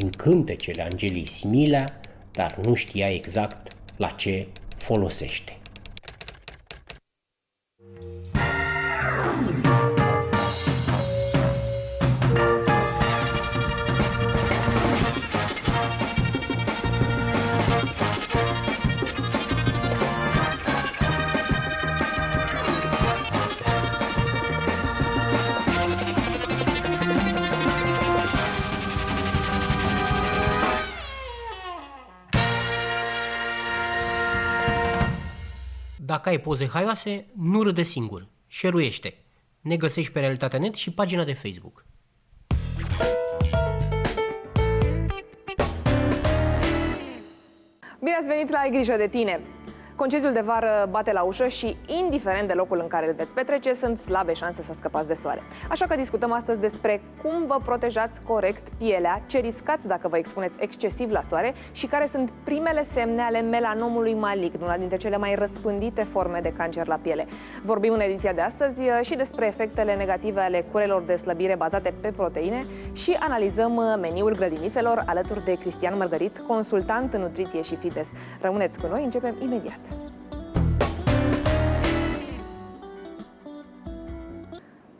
din cântecele Angeliei Similea, dar nu știa exact la ce folosește. Dacă ai poze haioase, nu râde singur. Share-uiește. Ne găsești pe Realitatea NET și pagina de Facebook. Bine ați venit la Ai grijă de tine! Concediul de vară bate la ușă și, indiferent de locul în care îl veți petrece, sunt slabe șanse să scăpați de soare. Așa că discutăm astăzi despre cum vă protejați corect pielea, ce riscați dacă vă expuneți excesiv la soare și care sunt primele semne ale melanomului malign, una dintre cele mai răspândite forme de cancer la piele. Vorbim în ediția de astăzi și despre efectele negative ale curelor de slăbire bazate pe proteine și analizăm meniul grădinițelor alături de Cristian Mărgărit, consultant în nutriție și fitness. Rămâneți cu noi, începem imediat!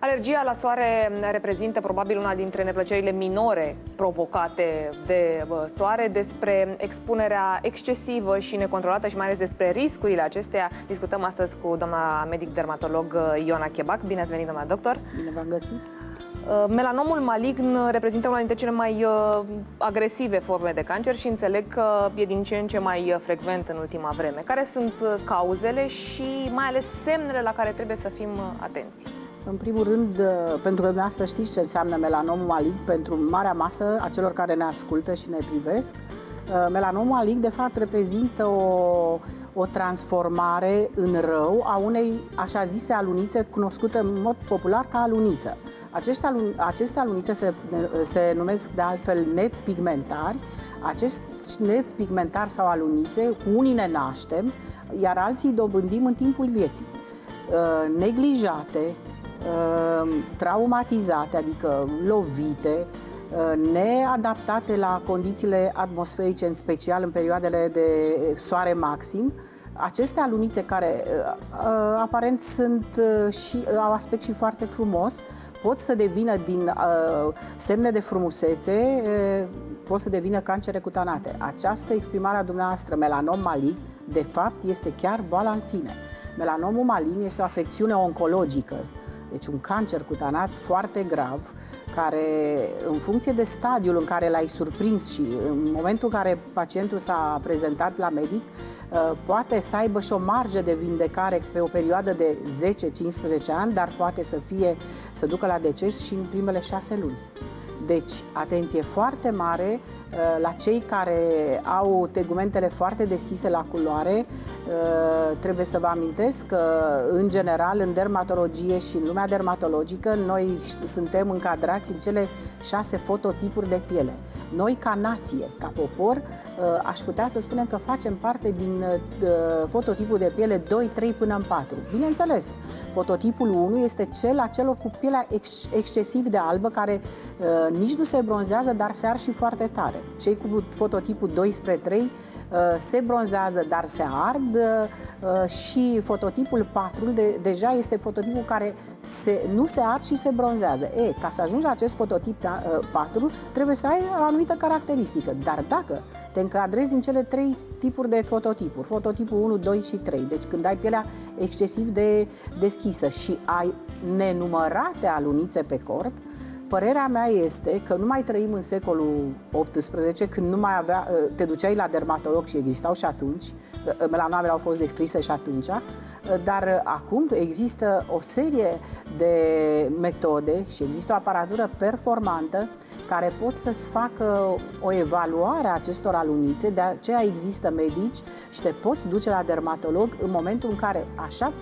Alergia la soare reprezintă probabil una dintre neplăcerile minore provocate de soare. Despre expunerea excesivă și necontrolată și mai ales despre riscurile acesteia discutăm astăzi cu doamna medic-dermatolog Ioana Chebac. Bine ați venit, doamna doctor! Bine v-am găsit! Melanomul malign reprezintă una dintre cele mai agresive forme de cancer și înțeleg că e din ce în ce mai frecvent în ultima vreme. Care sunt cauzele și mai ales semnele la care trebuie să fim atenți? În primul rând, pentru că dumneavoastră știți ce înseamnă melanom malign pentru marea masă a celor care ne ascultă și ne privesc, melanomul malign de fapt reprezintă o transformare în rău a unei așa zise alunițe, cunoscută în mod popular ca aluniță. Aceste alunițe se numesc de altfel nevi pigmentari. Acești nevi pigmentari sau alunițe, cu unii ne naștem, iar alții dobândim în timpul vieții. Neglijate, traumatizate, adică lovite, neadaptate la condițiile atmosferice, în special în perioadele de soare maxim. Aceste alunițe care aparent sunt și au aspect și foarte frumos, pot să devină din semne de frumusețe, pot să devină cancere cutanate. Această exprimare a dumneavoastră, melanom malign, de fapt este chiar boala în sine. Melanomul malign este o afecțiune oncologică, deci un cancer cutanat foarte grav, care în funcție de stadiul în care l-ai surprins și în momentul în care pacientul s-a prezentat la medic, poate să aibă și o marjă de vindecare pe o perioadă de 10-15 ani, dar poate să ducă la deces și în primele 6 luni. Deci, atenție foarte mare la cei care au tegumentele foarte deschise la culoare. Trebuie să vă amintesc că, în general, în dermatologie și în lumea dermatologică, noi suntem încadrați în cele 6 fototipuri de piele. Noi, ca nație, ca popor, aș putea să spunem că facem parte din fototipul de piele 2, 3 până în 4. Bineînțeles, fototipul 1 este cel a celor cu pielea excesiv de albă, care nici nu se bronzează, dar se ar și foarte tare. Cei cu fototipul 2 spre 3 se bronzează, dar se ard, și fototipul 4 deja este fototipul care nu se ard și se bronzează. Ca să ajungi la acest fototip 4, trebuie să ai o anumită caracteristică. Dar dacă te încadrezi în cele 3 tipuri de fototipuri, fototipul 1, 2 și 3, deci când ai pielea excesiv de deschisă și ai nenumărate alunițe pe corp, părerea mea este că nu mai trăim în secolul XVIII, când nu mai te duceai la dermatolog și existau și atunci, melanomele au fost descrise și atunci, dar acum există o serie de metode și există o aparatură performantă care pot să-ți facă o evaluare a acestor alunițe, de aceea există medici și te poți duce la dermatolog în momentul în care, așa,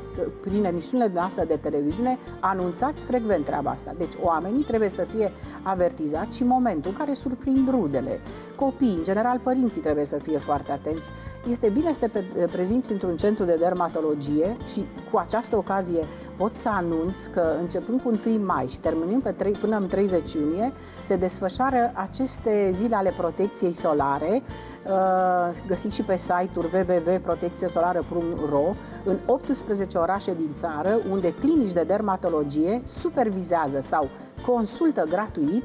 prin emisiunile noastre de televiziune, anunțați frecvent treaba asta. Deci oamenii trebuie să fie avertizați și în momentul în care surprind rudele, copiii, în general părinții trebuie să fie foarte atenți. Este bine să te prezinți într-un centru de dermatologie și cu această ocazie pot să anunț că începând cu 1 mai și terminând până în 30 iunie, se desfășoară aceste zile ale protecției solare, găsiți și pe site-ul www.protectiesolare.ro, în 18 orașe din țară, unde clinici de dermatologie supervizează sau consultă gratuit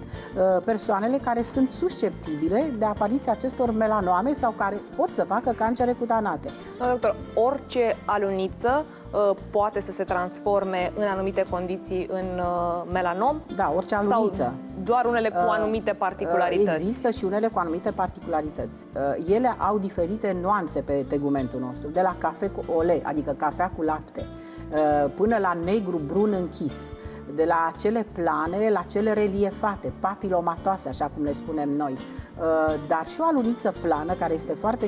persoanele care sunt susceptibile de apariția acestor melanoame sau care pot să facă cancere cutanate. Doamna doctor, orice aluniță poate să se transforme în anumite condiții în melanom? Da, orice aluniță. Sau doar unele cu anumite particularități? Există și unele cu anumite particularități. Ele au diferite nuanțe pe tegumentul nostru, de la cafe cu ole, adică cafea cu lapte, până la negru-brun închis, de la cele plane la cele reliefate, papilomatoase, așa cum le spunem noi, dar și o aluniță plană care este foarte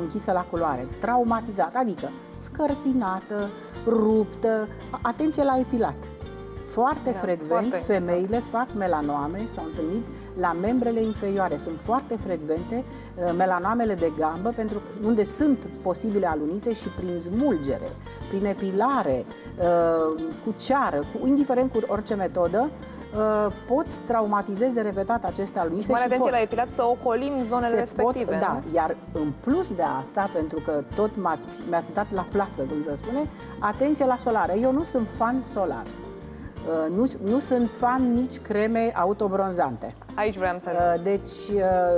închisă la culoare, traumatizată, adică scărpinată, ruptă, atenție la epilat. Foarte frecvent femeile fac melanoame, s-au întâlnit la membrele inferioare. Sunt foarte frecvente melanoamele de gambă, pentru unde sunt posibile alunițe și prin smulgere, prin epilare, cu ceară, indiferent cu orice metodă, poți traumatizezi de repetat aceste alunițe. Mare atenție la epilat, să ocolim zonele respective. Da, iar în plus de asta, pentru că tot mi-ați dat la plasă, cum se spune, atenție la solare. Eu nu sunt fan solar. Nu sunt fan nici creme autobronzante. Aici vreau să ajung. Deci,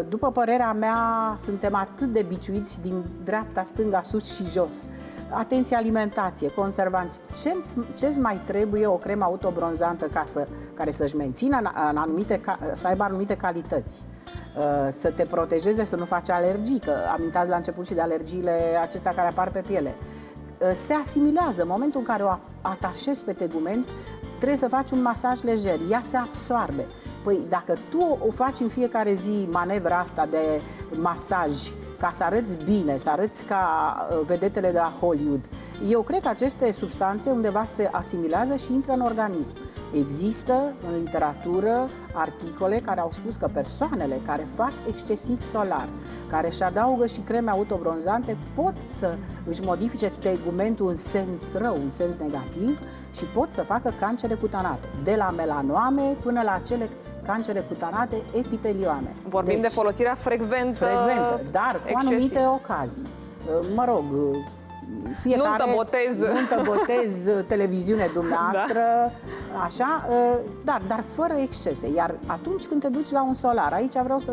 după părerea mea, suntem atât de biciuiți din dreapta, stânga, sus și jos. Atenție, alimentație, conservanți. Ce-ți mai trebuie o cremă autobronzantă care să-și mențină să aibă anumite calități? Să te protejeze, să nu faci alergii, că amintați la început și de alergiile acestea care apar pe piele. Se asimilează. În momentul în care o atașezi pe tegument, trebuie să faci un masaj lejer, ea se absorbe. Păi dacă tu o faci în fiecare zi manevra asta de masaj, ca să arăți bine, să arăți ca vedetele de la Hollywood, eu cred că aceste substanțe undeva se asimilează și intră în organism. Există în literatură articole care au spus că persoanele care fac excesiv solar, care își adaugă și creme autobronzante, pot să își modifice tegumentul în sens rău, în sens negativ, și pot să facă cancere cutanate, de la melanoame până la cele cancere cutanate epitelioane. Vorbim de folosirea frecventă, dar cu anumite ocazii. Mă rog, nu-ntă botez televiziune dumneavoastră, da, așa, dar fără excese. Iar atunci când te duci la un solar, aici vreau să...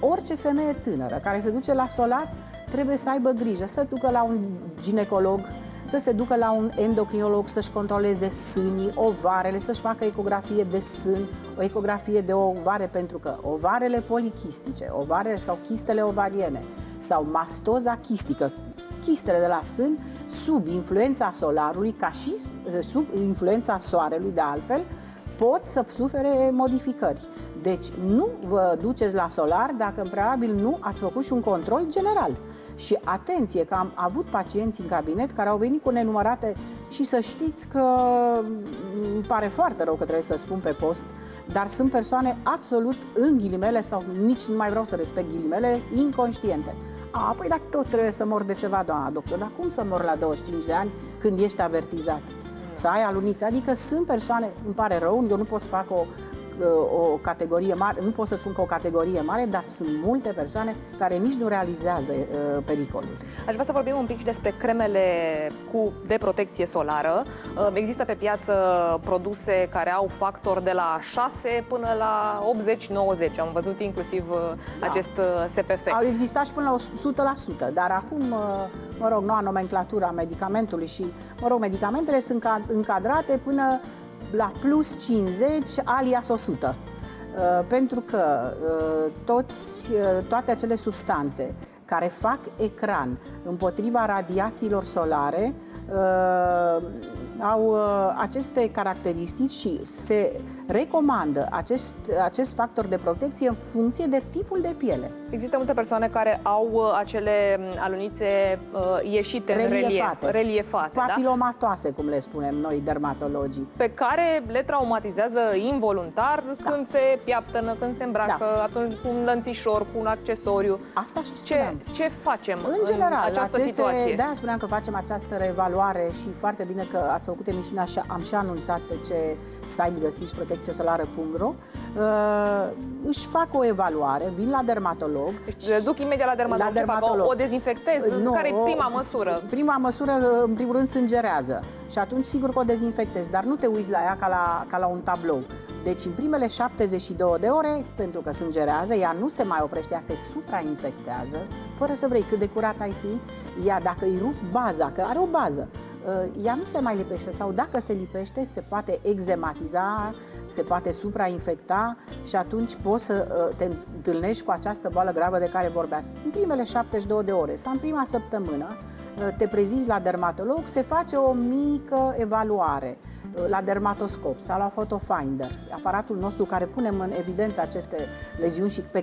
Orice femeie tânără care se duce la solar trebuie să aibă grijă, să ducă la un ginecolog, să se ducă la un endocrinolog, să-și controleze sânii, ovarele, să-și facă ecografie de sân, o ecografie de ovare, pentru că ovarele polichistice, ovarele sau chistele ovariene sau mastoza chistică, chistele de la sân, sub influența solarului, ca și sub influența soarelui de altfel, pot să sufere modificări. Deci nu vă duceți la solar dacă în prealabil nu ați făcut și un control general. Și atenție că am avut pacienți în cabinet care au venit cu nenumărate, și să știți că îmi pare foarte rău că trebuie să spun pe post, dar sunt persoane absolut, în ghilimele, sau nici nu mai vreau să respect ghilimele, inconștiente. A, păi dacă tot trebuie să mor de ceva, doamna doctor, dar cum să mor la 25 de ani când ești avertizat? Să ai alunițe, adică sunt persoane, îmi pare rău, eu nu pot să fac o categorie mare, nu pot să spun că o categorie mare, dar sunt multe persoane care nici nu realizează pericolul. Aș vrea să vorbim un pic și despre cremele de protecție solară. Există pe piață produse care au factor de la 6 până la 80-90. Am văzut inclusiv acest SPF. Au existat și până la 100%, dar acum, mă rog, noua nomenclatură a medicamentului și, mă rog, medicamentele sunt încadrate până la plus 50 alias 100, pentru că toate acele substanțe care fac ecran împotriva radiațiilor solare au aceste caracteristici și se recomandă acest factor de protecție în funcție de tipul de piele. Există multe persoane care au acele alunițe ieșite reliefate, papilomatoase, da? Cum le spunem noi dermatologii, pe care le traumatizează involuntar, da, când se piaptănă, când se îmbracă, da, atunci cu un lănțișor, cu un accesoriu. Asta și ce facem în general, această situație? Da, spuneam că facem această reevaluare și foarte bine că ați făcut emisiunea și am și anunțat pe ce site găsiți, protectiesolară.ro. Își fac o evaluare, vin la dermatolog. Deci duc imediat la dermatolog, o dezinfectez? Care e prima măsură? Prima măsură, în primul rând, sângerează. Și atunci, sigur că o dezinfectez, dar nu te uiți la ea ca la un tablou. Deci, în primele 72 de ore, pentru că sângerează, ea nu se mai oprește, ea se suprainfectează, fără să vrei, cât de curat ai fi, ea dacă îi rup baza, că are o bază, ea nu se mai lipește sau dacă se lipește se poate eczematiza, se poate suprainfecta și atunci poți să te întâlnești cu această boală gravă de care vorbeați. În primele 72 de ore sau în prima săptămână te prezinți la dermatolog, se face o mică evaluare la dermatoscop sau la PhotoFinder, aparatul nostru care punem în evidență aceste leziuni și pe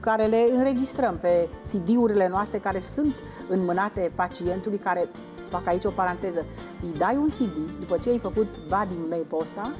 care le înregistrăm pe CD-urile noastre care sunt înmânate pacientului, care, fac aici o paranteză, îi dai un CD, după ce ai făcut body map-ul ăsta,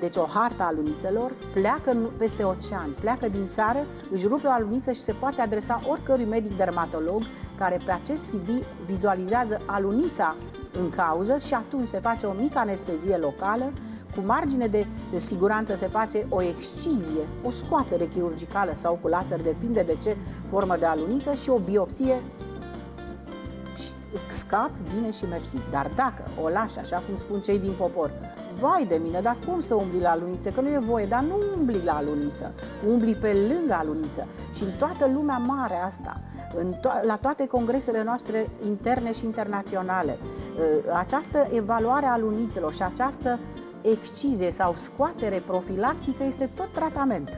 deci o harta alunițelor, pleacă peste ocean, pleacă din țară, își rupe o aluniță și se poate adresa oricărui medic dermatolog care pe acest CD vizualizează alunița în cauză și atunci se face o mică anestezie locală, cu margine de siguranță se face o excizie, o scoatere chirurgicală sau cu laser, depinde de ce formă de aluniță, și o biopsie. Scap, bine și mersi. Dar dacă o lași, așa cum spun cei din popor, vai de mine, dar cum să umbli la aluniță? Că nu e voie, dar nu umbli la aluniță, umbli pe lângă aluniță. Și în toată lumea mare asta, la toate congresele noastre interne și internaționale, această evaluare a alunițelor și această excizie sau scoatere profilactică este tot tratament.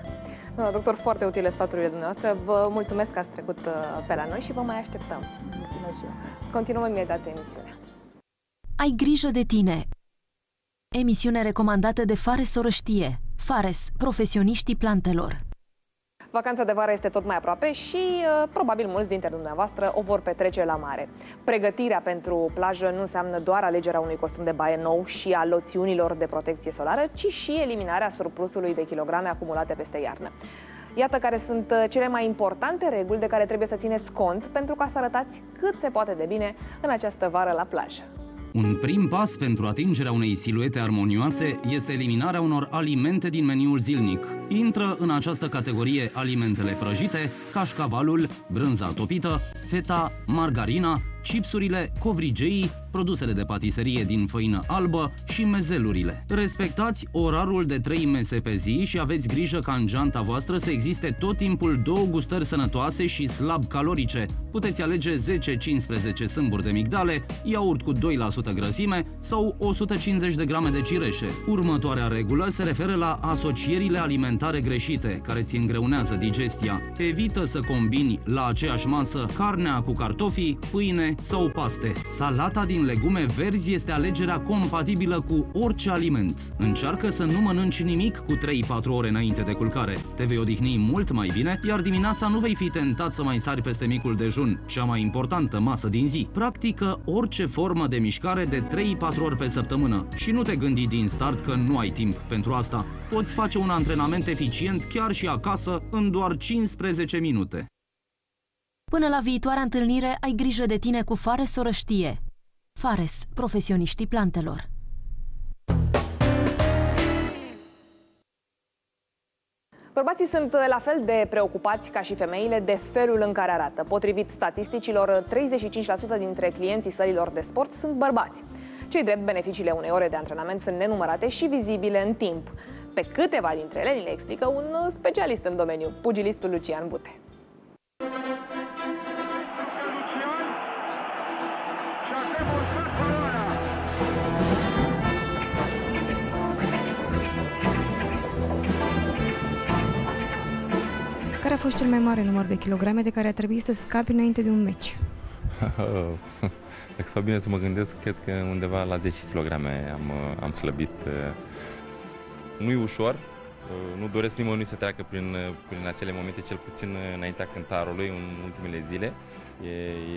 Doctor, foarte utile sfaturile dumneavoastră. Vă mulțumesc că ați trecut pe la noi și vă mai așteptăm. Mulțumesc și eu. Continuăm imediat emisiunea. Ai grijă de tine. Emisiune recomandată de Fares Orăștie. Fares, profesioniștii plantelor. Vacanța de vară este tot mai aproape și probabil mulți dintre dumneavoastră o vor petrece la mare. Pregătirea pentru plajă nu înseamnă doar alegerea unui costum de baie nou și a loțiunilor de protecție solară, ci și eliminarea surplusului de kilograme acumulate peste iarnă. Iată care sunt cele mai importante reguli de care trebuie să țineți cont pentru ca să arătați cât se poate de bine în această vară la plajă. Un prim pas pentru atingerea unei siluete armonioase este eliminarea unor alimente din meniul zilnic. Intră în această categorie alimentele prăjite, cașcavalul, brânza topită, feta, margarina, chipsurile, covrigeii, produsele de patiserie din făină albă și mezelurile. Respectați orarul de 3 mese pe zi și aveți grijă ca în geanta voastră să existe tot timpul două gustări sănătoase și slab calorice. Puteți alege 10-15 sâmburi de migdale, iaurt cu 2% grăsime sau 150 de grame de cireșe. Următoarea regulă se referă la asocierile alimentare greșite, care ți îngreunează digestia. Evită să combini la aceeași masă carnea cu cartofii, pâine sau paste. Salata din legume verzi este alegerea compatibilă cu orice aliment. Încearcă să nu mănânci nimic cu 3-4 ore înainte de culcare. Te vei odihni mult mai bine, iar dimineața nu vei fi tentat să mai sari peste micul dejun, cea mai importantă masă din zi. Practică orice formă de mișcare de 3-4 ori pe săptămână și nu te gândi din start că nu ai timp pentru asta. Poți face un antrenament eficient chiar și acasă în doar 15 minute. Până la viitoarea întâlnire, ai grijă de tine cu Fares Orăștie. Fares, profesioniștii plantelor. Bărbații sunt la fel de preocupați ca și femeile de felul în care arată. Potrivit statisticilor, 35% dintre clienții sălilor de sport sunt bărbați. Cei drept, beneficiile unei ore de antrenament sunt nenumărate și vizibile în timp. Pe câteva dintre ele ni le explică un specialist în domeniu, pugilistul Lucian Bute. Care a fost cel mai mare număr de kilograme de care a trebuit să scapi înainte de un meci? Dacă stau bine să mă gândesc, cred că undeva la 10 kg am slăbit. Nu-i ușor, nu doresc nimănui să treacă prin acele momente, cel puțin înaintea cântarului, în ultimele zile.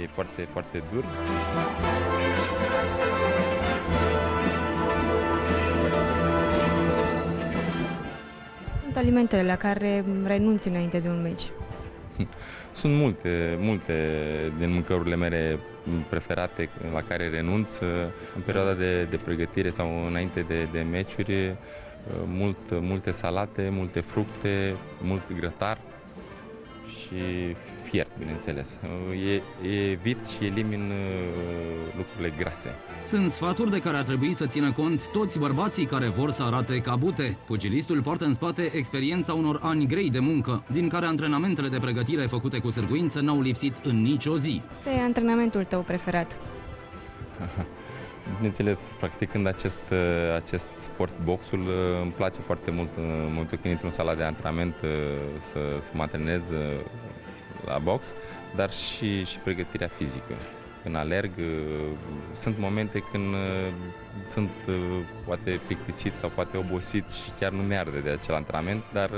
E foarte, foarte dur. Sunt alimentele la care renunți înainte de un meci? Sunt multe din mâncărurile mele preferate la care renunț în perioada de pregătire sau înainte de meciuri. Multe salate, multe fructe, mult grătar și fiert, bineînțeles. Evit și elimin lucrurile grase. Sunt sfaturi de care ar trebui să țină cont toți bărbații care vor să arate ca Bute. Pugilistul poartă în spate experiența unor ani grei de muncă, din care antrenamentele de pregătire făcute cu sârguință n-au lipsit în nicio zi. Este antrenamentul tău preferat? Bineînțeles, practicând acest sport, boxul, îmi place foarte mult în momentul când intru în sala de antrenament să mă antrenez la box, dar și pregătirea fizică. Când alerg, sunt momente când sunt poate plictisit sau poate obosit și chiar nu mi-arde de acel antrenament, dar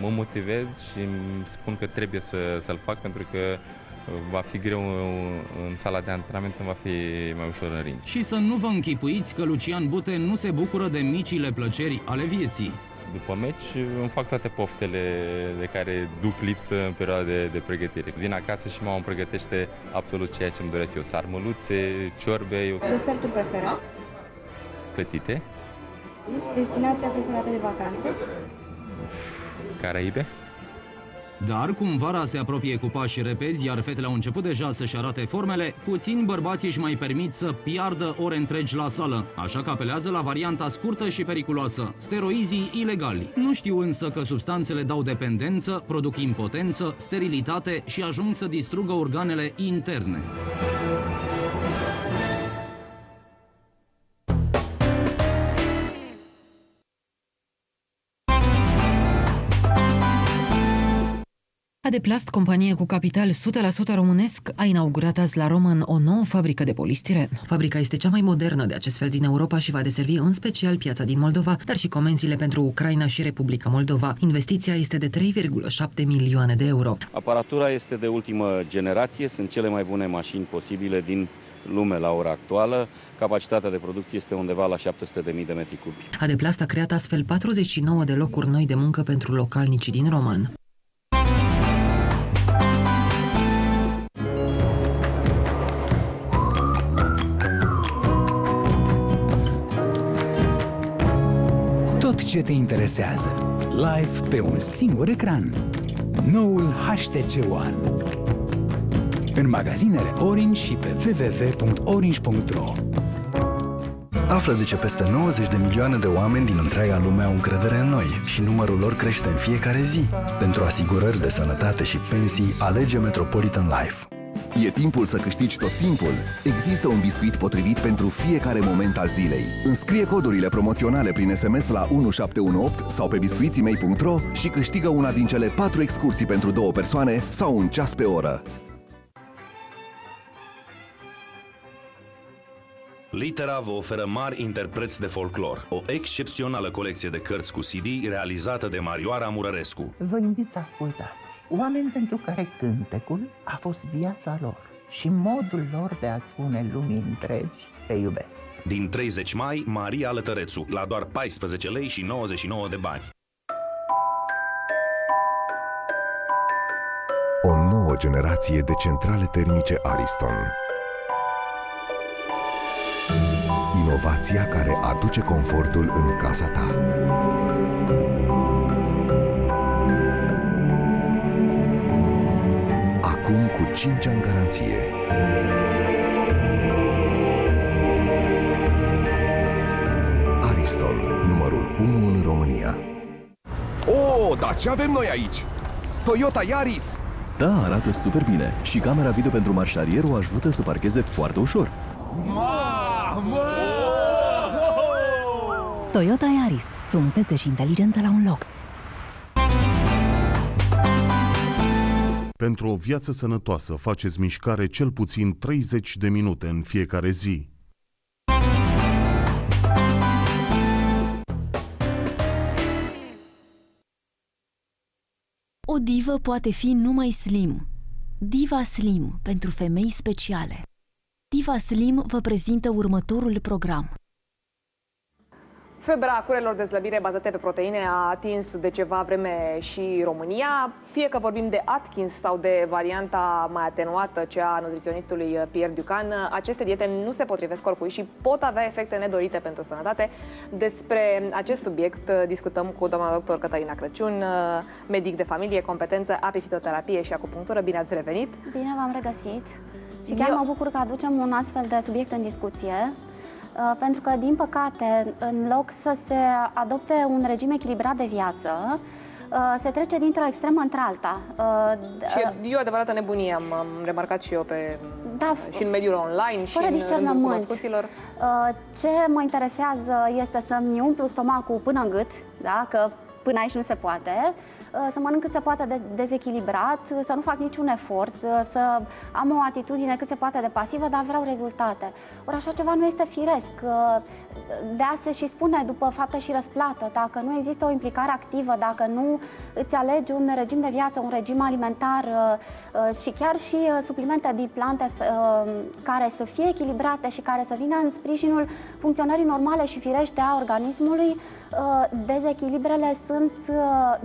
mă motivez și îmi spun că trebuie să-l fac, pentru că va fi greu în sala de antrenament, va fi mai ușor în ring. Și să nu vă închipuiți că Lucian Bute nu se bucură de micile plăceri ale vieții. După meci îmi fac toate poftele de care duc lipsă în perioada de pregătire. Vin acasă și mama îmi pregătește absolut ceea ce îmi doresc eu. Sarmăluțe, ciorbe... Desertul preferat? Plătite. Destinația preferată de vacanță? Caraibe. Dar cum vara se apropie cu pași repezi, iar fetele au început deja să-și arate formele, puțini bărbații își mai permit să piardă ore întregi la sală, așa că apelează la varianta scurtă și periculoasă, steroizii ilegali. Nu știu însă că substanțele dau dependență, produc impotență, sterilitate și ajung să distrugă organele interne. Adeplast, companie cu capital 100% românesc, a inaugurat azi la Roman o nouă fabrică de polistire. Fabrica este cea mai modernă de acest fel din Europa și va deservi în special piața din Moldova, dar și comenzile pentru Ucraina și Republica Moldova. Investiția este de 3,7 milioane de euro. Aparatura este de ultimă generație, sunt cele mai bune mașini posibile din lume la ora actuală. Capacitatea de producție este undeva la 700.000 de metri cubi. Adeplast a creat astfel 49 de locuri noi de muncă pentru localnicii din Roman. Ce te interesează? Live pe un singur ecran. Noul HTC One. În magazinele Orange și pe www.orange.ro. Află de ce peste 90 de milioane de oameni din întreaga lume au încredere în noi și numărul lor crește în fiecare zi. Pentru asigurări de sănătate și pensii, alege Metropolitan Life. E timpul să câștigi tot timpul. Există un biscuit potrivit pentru fiecare moment al zilei. Înscrie codurile promoționale prin SMS la 1718 sau pe biscuițiimei.ro și câștigă una din cele 4 excursii pentru 2 persoane sau un ceas pe oră. Litera vă oferă mari interpreți de folclor. O excepțională colecție de cărți cu CD realizată de Marioara Murărescu. Vă invit să ascultați. Oameni pentru care cântecul a fost viața lor și modul lor de a spune lumii întregi te iubesc. Din 30 mai, Maria Lătărețu, la doar 14,99 lei de bani. O nouă generație de centrale termice Ariston. Inovația care aduce confortul în casa ta. Acum cu 5 ani garanție. Ariston, numărul 1 în România. Oh, dar ce avem noi aici? Toyota Yaris! Da, arată super bine. Și camera video pentru marșarier o ajută să parcheze foarte ușor. Mamă! Toyota Yaris. Frumusețe și inteligență la un loc. Pentru o viață sănătoasă, faceți mișcare cel puțin 30 de minute în fiecare zi. O divă poate fi numai slim. Diva Slim pentru femei speciale. Diva Slim vă prezintă următorul program. Febra curelor de slăbire bazate pe proteine a atins de ceva vreme și România, fie că vorbim de Atkins sau de varianta mai atenuată, cea a nutriționistului Pierre Ducan, aceste diete nu se potrivesc corpului și pot avea efecte nedorite pentru sănătate. Despre acest subiect discutăm cu doamna doctor Cătălina Crăciun, medic de familie, competență, apifitoterapie și acupunctură. Bine ați revenit! Bine v-am regăsit! Și chiar mă bucur că aducem un astfel de subiect în discuție. Pentru că, din păcate, în loc să se adopte un regim echilibrat de viață, se trece dintr-o extremă într-alta. Și e o adevărată nebunie, am remarcat și eu pe, da, și în mediul online, și în rândul cunoscuților. Ce mă interesează este să-mi umplu stomacul până în gât, da? Că până aici nu se poate, să mănânc cât se poate de dezechilibrat, să nu fac niciun efort, să am o atitudine cât se poate de pasivă, dar vreau rezultate. Ori așa ceva nu este firesc. De asta se și spune după fapte și răsplată. Dacă nu există o implicare activă, dacă nu îți alegi un regim de viață, un regim alimentar și chiar și suplimente din plante care să fie echilibrate și care să vină în sprijinul funcționării normale și firește a organismului, dezechilibrele sunt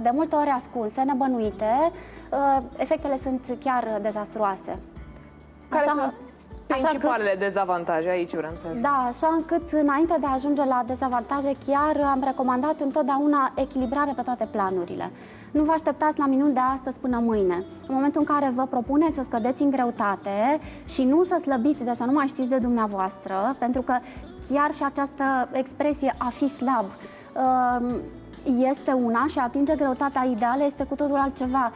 de multe ori ascunse, nebănuite, efectele sunt chiar dezastruoase. Care sunt principalele dezavantaje aici, vrem să ajung? Da, așa încât înainte de a ajunge la dezavantaje, chiar am recomandat întotdeauna echilibrare pe toate planurile. Nu vă așteptați la minuni de astăzi până mâine. În momentul în care vă propuneți să scădeți în greutate și nu să slăbiți, de să nu mai știți de dumneavoastră, pentru că chiar și această expresie a fi slab este una și a atinge greutatea ideală este cu totul altceva.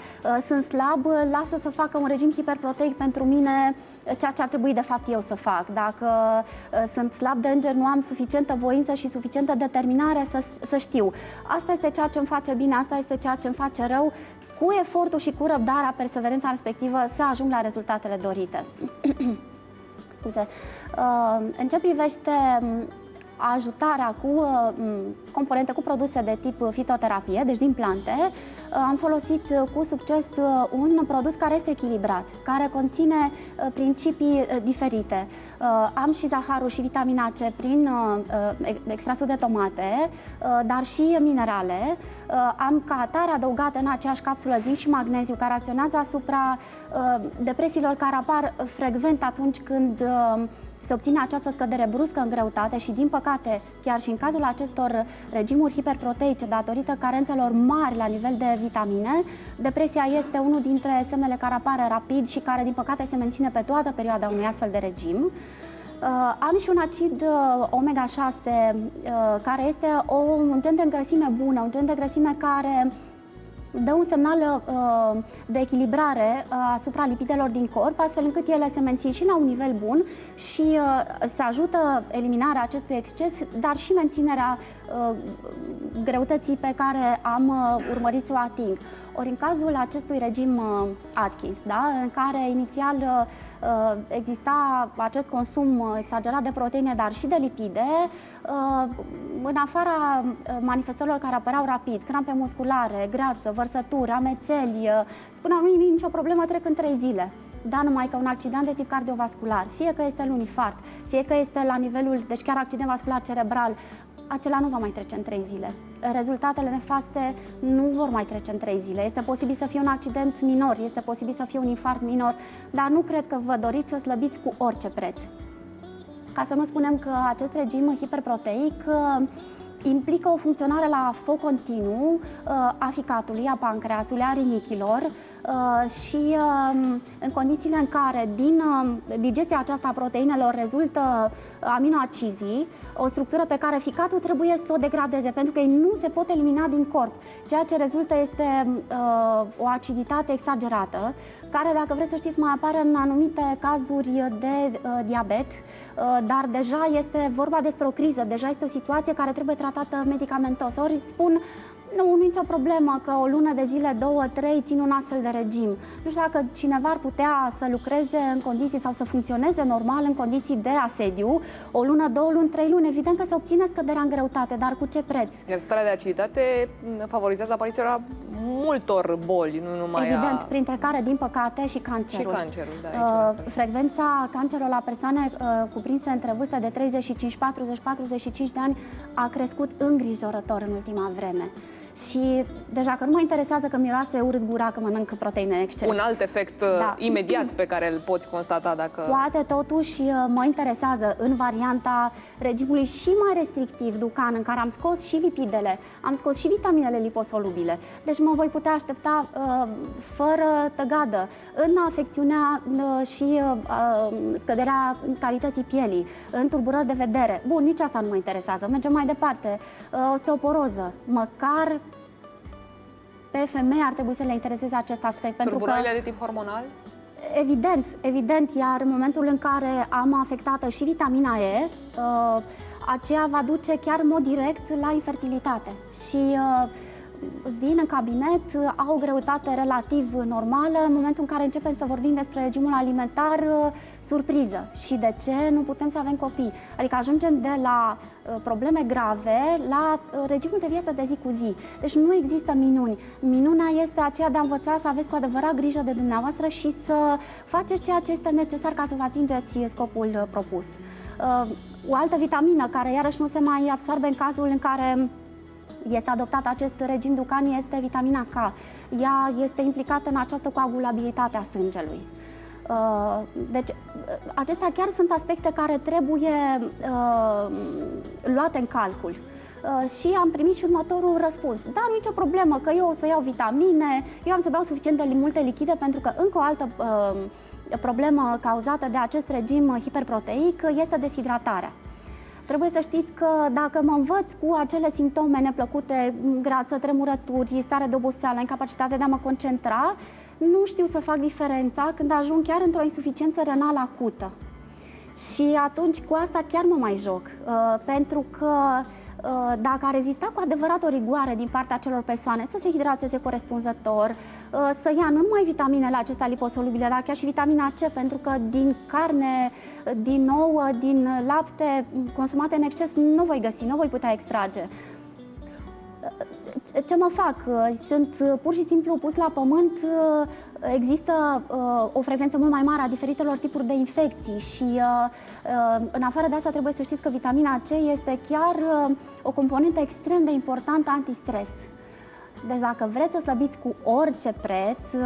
Sunt slab, lasă să facă un regim hiperproteic pentru mine ceea ce ar trebui de fapt eu să fac. Dacă sunt slab de înger, nu am suficientă voință și suficientă determinare să știu. Asta este ceea ce îmi face bine, asta este ceea ce îmi face rău. Cu efortul și cu răbdarea, perseverența respectivă, să ajung la rezultatele dorite. Scuze. În ce privește ajutarea cu componente, cu produse de tip fitoterapie, deci din plante, am folosit cu succes un produs care este echilibrat, care conține principii diferite. Am și zaharul și vitamina C prin extrasul de tomate, dar și minerale. Am ca atare adăugate în aceeași capsulă zinc și magneziu, care acționează asupra depresiilor care apar frecvent atunci când se obține această scădere bruscă în greutate și, din păcate, chiar și în cazul acestor regimuri hiperproteice, datorită carențelor mari la nivel de vitamine, depresia este unul dintre semnele care apare rapid și care, din păcate, se menține pe toată perioada unui astfel de regim. Am și un acid omega-6, care este un gen de grăsime bună, un gen de grăsime care dă un semnal de echilibrare asupra lipidelor din corp, astfel încât ele se mențin și la un nivel bun și se ajută eliminarea acestui exces, dar și menținerea greutății pe care am urmărit să o ating. Ori în cazul acestui regim Atkins, da, în care inițial exista acest consum exagerat de proteine, dar și de lipide, în afara manifestărilor care apăreau rapid, crampe musculare, greață, vărsături, amețeli, spuneau nu e nicio problemă, trec în 3 zile. Da, numai că un accident de tip cardiovascular, fie că este un infarct, fie că este la nivelul, deci chiar accident vascular cerebral, acela nu va mai trece în 3 zile. Rezultatele nefaste nu vor mai trece în 3 zile. Este posibil să fie un accident minor, este posibil să fie un infarct minor, dar nu cred că vă doriți să slăbiți cu orice preț. Ca să nu spunem că acest regim hiperproteic implică o funcționare la foc continuu a ficatului, a pancreasului, a rinichilor și în condițiile în care din digestia aceasta a proteinelor rezultă aminoacizii, o structură pe care ficatul trebuie să o degradeze, pentru că ei nu se pot elimina din corp. Ceea ce rezultă este o aciditate exagerată, care, dacă vreți să știți, mai apare în anumite cazuri de diabet, dar deja este vorba despre o criză, deja este o situație care trebuie tratată medicamentos. Ori spun, Nu, nicio problemă că o lună de zile, două, trei, țin un astfel de regim. Nu știu dacă cineva ar putea să lucreze în condiții sau să funcționeze normal în condiții de asediu, o lună, două luni, trei luni, evident că se obține scăderea în greutate, dar cu ce preț? Iar starea de agilitate favorizează apariția multor boli, nu numai evident, printre care, din păcate, și cancerul. Și cancerul, da, frecvența cancerului la persoane cuprinse între vârsta de 35, 40, 45 de ani a crescut îngrijorător în ultima vreme. Și deja că nu mă interesează că miroase urât gura, că mănânc proteine în exces. Un alt efect imediat pe care îl poți constata dacă... Poate totuși mă interesează în varianta regimului și mai restrictiv Dukan, în care am scos și lipidele, am scos și vitaminele liposolubile. Deci mă voi putea aștepta fără tăgadă în afecțiunea și scăderea calității pielii, în tulburări de vedere. Bun, nici asta nu mă interesează. Mergem mai departe. Osteoporoză. Măcar pe femei ar trebui să le intereseze acest aspect. Tulburările de tip hormonal? Evident, evident, iar în momentul în care am afectată și vitamina E, aceea va duce chiar în mod direct la infertilitate. Și vin în cabinet, au o greutate relativ normală, în momentul în care începem să vorbim despre regimul alimentar, surpriză. Și de ce nu putem să avem copii? Adică ajungem de la probleme grave la regimul de viață de zi cu zi. Deci nu există minuni. Minunea este aceea de a învăța să aveți cu adevărat grijă de dumneavoastră și să faceți ceea ce este necesar ca să vă atingeți scopul propus. O altă vitamină care iarăși nu se mai absorbe în cazul în care este adoptat acest regim Dukan este vitamina K. Ea este implicată în această coagulabilitate a sângelui. Deci, acestea chiar sunt aspecte care trebuie luate în calcul. Și am primit și următorul răspuns. Da, nu e nicio problemă că eu o să iau vitamine, eu am să beau suficient de multe lichide, pentru că încă o altă problemă cauzată de acest regim hiperproteic este deshidratarea. Trebuie să știți că dacă mă învăț cu acele simptome neplăcute, grață, tremurături, stare de oboseală, incapacitatea de a mă concentra, nu știu să fac diferența când ajung chiar într-o insuficiență renală acută. Și atunci cu asta chiar mă mai joc, pentru că dacă ar exista cu adevărat o rigoare din partea celor persoane să se hidrateze corespunzător, să ia nu numai vitaminele acestea liposolubile, dar chiar și vitamina C, pentru că din carne, din ouă, din lapte consumate în exces nu voi găsi, nu voi putea extrage. Ce mă fac? Sunt pur și simplu pus la pământ, există o frecvență mult mai mare a diferitelor tipuri de infecții și în afară de asta trebuie să știți că vitamina C este chiar o componentă extrem de importantă antistres. Deci dacă vreți să slăbiți cu orice preț,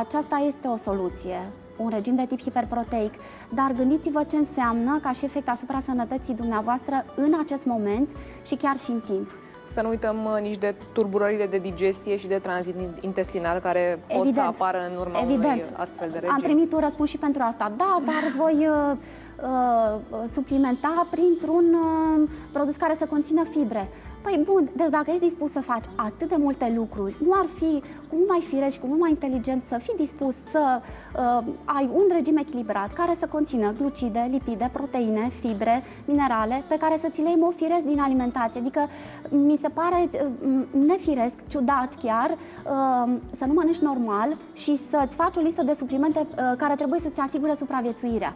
aceasta este o soluție, un regim de tip hiperproteic. Dar gândiți-vă ce înseamnă ca și efect asupra sănătății dumneavoastră în acest moment și chiar și în timp. Să nu uităm nici de tulburările de digestie și de tranzit intestinal care pot să apară în urma unui astfel de regim. Am primit un răspuns și pentru asta. Da, dar voi suplimenta printr-un produs care să conțină fibre. Păi bun, deci dacă ești dispus să faci atât de multe lucruri, nu ar fi cum mai firesc, cum mai inteligent să fii dispus să ai un regim echilibrat care să conțină glucide, lipide, proteine, fibre, minerale, pe care să ți le iei mult firesc din alimentație. Adică mi se pare nefiresc, ciudat chiar, să nu mănânci normal și să-ți faci o listă de suplimente care trebuie să-ți asigure supraviețuirea.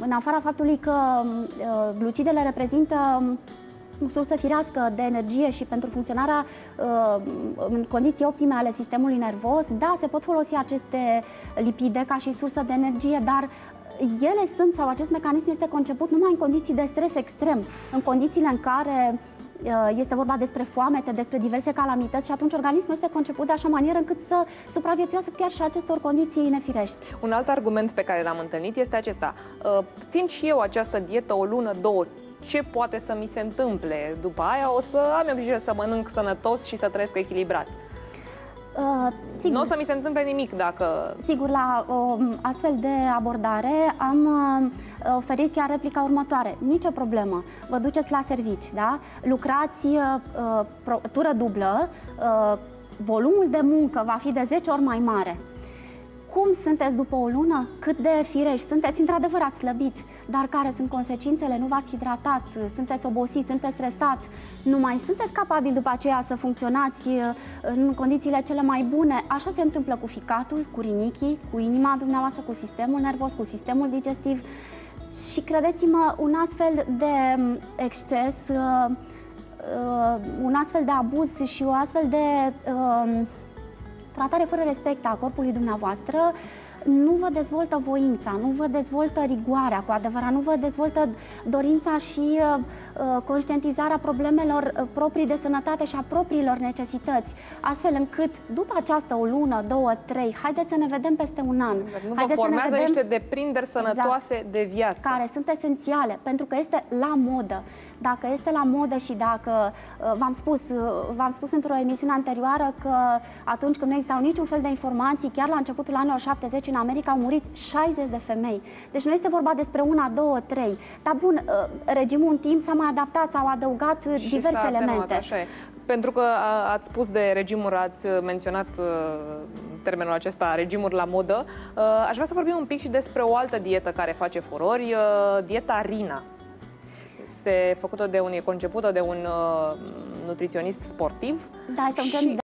În afara faptului că glucidele reprezintă o sursă firească de energie și pentru funcționarea în condiții optime ale sistemului nervos, da, se pot folosi aceste lipide ca și sursă de energie, dar ele sunt, sau acest mecanism este conceput numai în condiții de stres extrem, în condițiile în care este vorba despre foamete, despre diverse calamități și atunci organismul este conceput de așa manieră încât să supraviețuiască chiar și acestor condiții nefirești. Un alt argument pe care l-am întâlnit este acesta. Țin și eu această dietă o lună, două, ce poate să mi se întâmple? După aia o să am grijă să mănânc sănătos și să trăiesc echilibrat. Nu o să mi se întâmple nimic dacă... Sigur, la o astfel de abordare am oferit chiar replica următoare. Nicio problemă, vă duceți la servici, da? Lucrați tură dublă, volumul de muncă va fi de 10 ori mai mare. Cum sunteți după o lună? Cât de firești sunteți? Într-adevăr ați slăbit. dar care sunt consecințele? Nu v-ați hidratat, sunteți obosit, sunteți stresat, nu mai sunteți capabil după aceea să funcționați în condițiile cele mai bune. Așa se întâmplă cu ficatul, cu rinichii, cu inima dumneavoastră, cu sistemul nervos, cu sistemul digestiv. Și credeți-mă, un astfel de exces, un astfel de abuz și o astfel de tratare fără respect a corpului dumneavoastră nu vă dezvoltă voința, nu vă dezvoltă rigoarea cu adevărat, nu vă dezvoltă dorința și conștientizarea problemelor proprii de sănătate și a propriilor necesități, astfel încât după aceasta o lună, două, trei, haideți să ne vedem peste un an. Nu vă formează niște deprinderi sănătoase de viață. Care sunt esențiale, pentru că este la modă. Dacă este la modă și dacă, v-am spus într-o emisiune anterioară că atunci când nu existau niciun fel de informații, chiar la începutul anilor 70 în America au murit 60 de femei. Deci nu este vorba despre una, două, trei. Dar bun, regimul în timp s-a mai adaptat, s-au adăugat și diverse elemente. Pentru că ați spus de regimuri, ați menționat termenul acesta, regimuri la modă, aș vrea să vorbim un pic și despre o altă dietă care face furori, dieta RINA. Este făcută de un, e concepută de un nutriționist sportiv. Da, este un gen